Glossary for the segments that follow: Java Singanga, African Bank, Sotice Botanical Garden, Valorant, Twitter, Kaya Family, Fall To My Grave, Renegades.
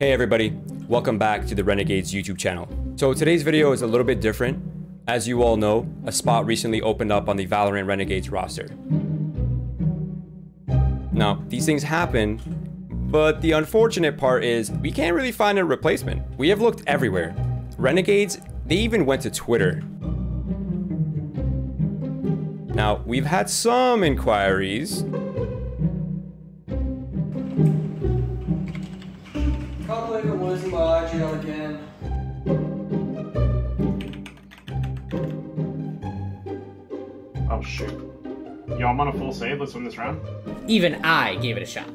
Hey everybody, welcome back to the Renegades YouTube channel. So today's video is a little bit different. As you all know, a spot recently opened up on the Valorant Renegades roster. Now, these things happen, but the unfortunate part is we can't really find a replacement. We have looked everywhere. Renegades, they even went to Twitter. Now, we've had some inquiries. Again. Oh shoot. Yo, I'm on a full save. Let's win this round. Even I gave it a shot.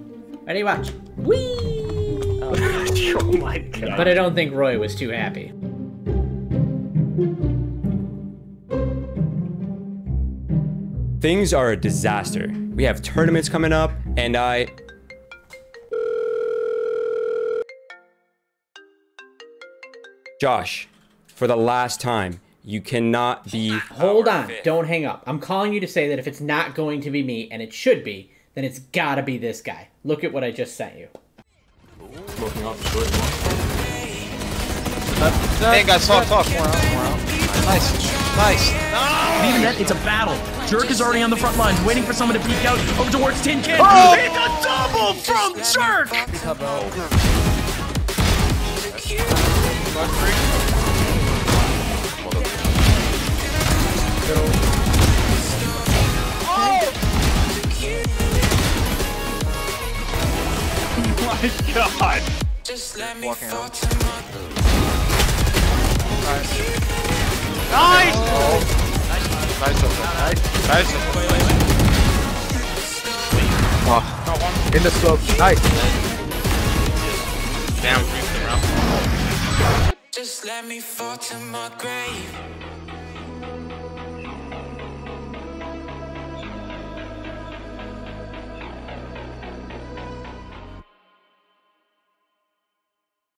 Ready, watch. Whee! Oh, oh my god. But I don't think Roy was too happy. Things are a disaster. We have tournaments coming up, and Josh, for the last time, you cannot be... Hold on, don't hang up. I'm calling you to say that if it's not going to be me, and it should be, then it's gotta be this guy. Look at what I just sent you. Smoking off the switch. Hey guys, talk. Nice. No! Even that, it's a battle. Jerk is already on the front lines, waiting for someone to peek out over towards Tin Can. Oh! It's a double from Jerk! Oh my god! Just let me walking out. Nice! Oh. Nice. Oh. In the slope. Nice. Damn. Just let me fall to my grave.